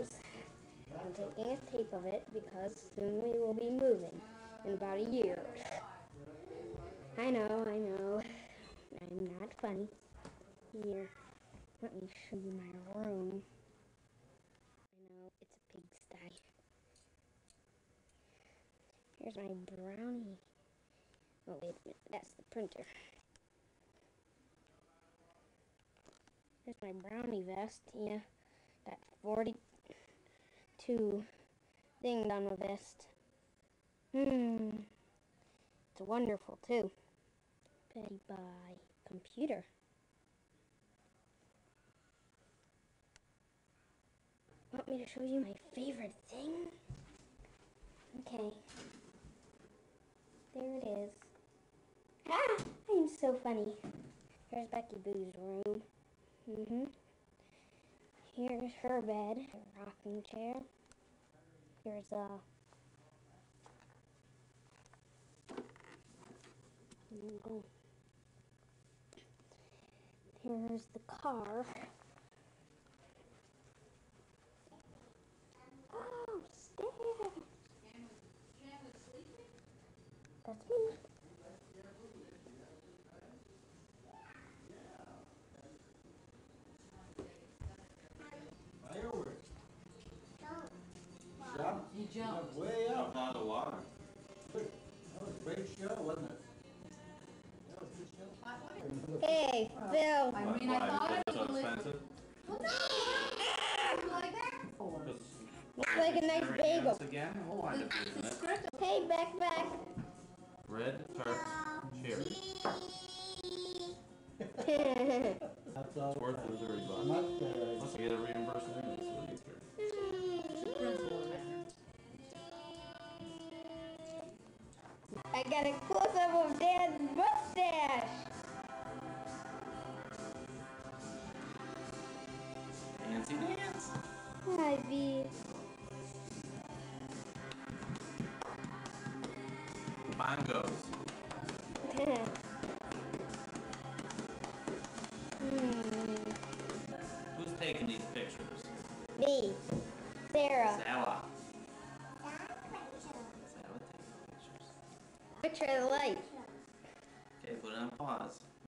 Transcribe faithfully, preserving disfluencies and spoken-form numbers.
close. I'm taking a tape of it because soon we will be moving, in about a year. I know, I know, I'm not funny. Here, let me show you my room. I know, it's a pigsty. Here's my brownie. Oh, wait a minute, that's the printer. Here's my brownie vest, yeah. Got forty-two things on the vest. Hmm. It's wonderful, too. Petty by computer. Want me to show you my favorite thing? Okay. There it is. Ah! I am so funny. Here's Becky Boo's room. Mm-hmm. Here's her bed, her rocking chair. Here's a uh... Here's the car. Oh, stairs! That's me. He jumped way up out of the water. That was a great show, wasn't it? That was a good show. Hey, Bill. I mean, I thought it was so expensive. What's like that for? Looks like a nice bagel. Again? We'll wind up using it. Hey, back, back. Red Turks Cheers. That's all. It's worth losing every buck. Unless you get a reimbursement. I got a close-up of Dad's mustache! Fancy dance! Hi, Bee. Mine goes. hmm. Who's taking these pictures? Me. Sarah. Sarah. Picture of the light. Okay, put it on pause.